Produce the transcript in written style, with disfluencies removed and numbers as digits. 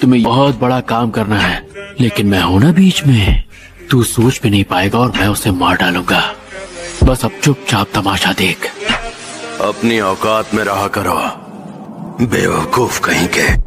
तुम्हें बहुत बड़ा काम करना है, लेकिन मैं हूं ना बीच में। तू सोच भी नहीं पाएगा और मैं उसे मार डालूंगा। बस अब चुपचाप तमाशा देख। अपनी औकात में रहा करो, बेवकूफ कहीं के।